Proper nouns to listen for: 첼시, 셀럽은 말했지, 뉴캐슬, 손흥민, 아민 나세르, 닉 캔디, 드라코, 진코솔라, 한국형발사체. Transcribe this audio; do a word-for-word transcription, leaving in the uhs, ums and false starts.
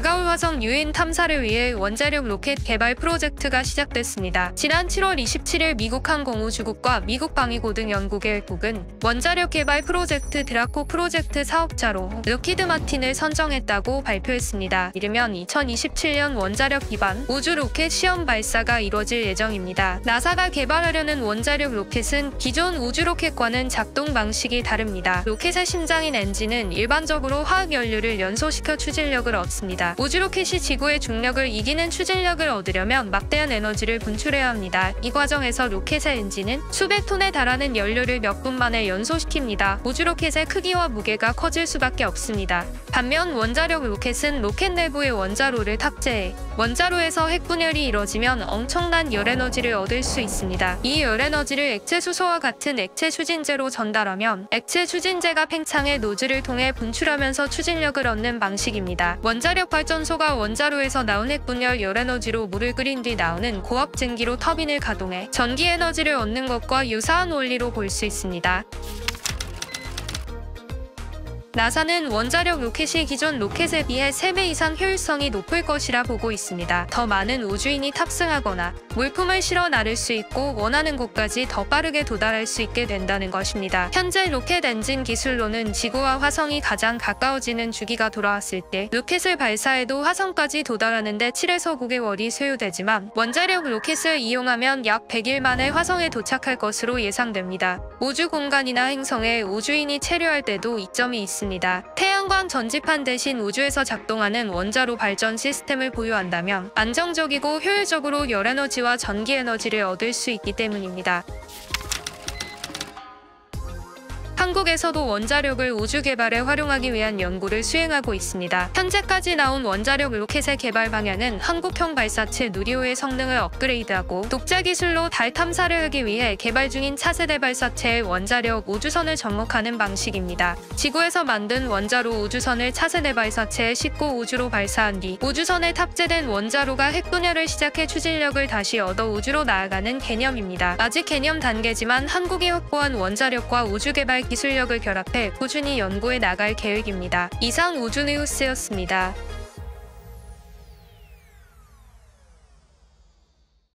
다가올 화성 유인 탐사를 위해 원자력 로켓 개발 프로젝트가 시작됐습니다. 지난 칠월 이십칠일 미국 항공우주국과 미국 방위고등연구계획국은 원자력 개발 프로젝트 드라코 프로젝트 사업자로 르키드 마틴을 선정했다고 발표했습니다. 이르면 이천이십칠년 원자력 기반 우주 로켓 시험 발사가 이뤄질 예정입니다. 나사가 개발하려는 원자력 로켓은 기존 우주 로켓과는 작동 방식이 다릅니다. 로켓의 심장인 엔진은 일반적으로 화학연료를 연소시켜 추진력을 얻습니다. 우주 로켓이 지구의 중력을 이기는 추진력을 얻으려면 막대한 에너지를 분출해야 합니다. 이 과정에서 로켓의 엔진은 수백 톤에 달하는 연료를 몇 분 만에 연소시킵니다. 우주 로켓의 크기와 무게가 커질 수밖에 없습니다. 반면 원자력 로켓은 로켓 내부에 원자로를 탑재해 원자로에서 핵분열이 이뤄지면 엄청난 열에너지를 얻을 수 있습니다. 이 열에너지를 액체 수소와 같은 액체 추진제로 전달하면 액체 추진제가 팽창해 노즐을 통해 분출하면서 추진력을 얻는 방식입니다. 원자력 발전소가 원자로에서 나온 핵분열 열에너지로 물을 끓인 뒤 나오는 고압 증기로 터빈을 가동해 전기 에너지를 얻는 것과 유사한 원리로 볼 수 있습니다. 나사는 원자력 로켓이 기존 로켓에 비해 세 배 이상 효율성이 높을 것이라 보고 있습니다. 더 많은 우주인이 탑승하거나 물품을 실어 나를 수 있고 원하는 곳까지 더 빠르게 도달할 수 있게 된다는 것입니다. 현재 로켓 엔진 기술로는 지구와 화성이 가장 가까워지는 주기가 돌아왔을 때 로켓을 발사해도 화성까지 도달하는 데 칠에서 구 개월이 소요되지만 원자력 로켓을 이용하면 약 백일 만에 화성에 도착할 것으로 예상됩니다. 우주 공간이나 행성에 우주인이 체류할 때도 이점이 있습니다. 태양광 전지판 대신 우주에서 작동하는 원자로 발전 시스템을 보유한다면 안정적이고 효율적으로 열에너지와 전기에너지를 얻을 수 있기 때문입니다. 한국에서도 원자력을 우주 개발에 활용하기 위한 연구를 수행하고 있습니다. 현재까지 나온 원자력 로켓의 개발 방향은 한국형 발사체 누리호의 성능을 업그레이드하고 독자 기술로 달 탐사를 하기 위해 개발 중인 차세대 발사체의 원자력 우주선을 접목하는 방식입니다. 지구에서 만든 원자로 우주선을 차세대 발사체에 싣고 우주로 발사한 뒤 우주선에 탑재된 원자로가 핵분열을 시작해 추진력을 다시 얻어 우주로 나아가는 개념입니다. 아직 개념 단계지만 한국이 확보한 원자력과 우주 개발 기술력을 결합해 꾸준히 연구해 나갈 계획입니다. 이상 우주뉴스였습니다.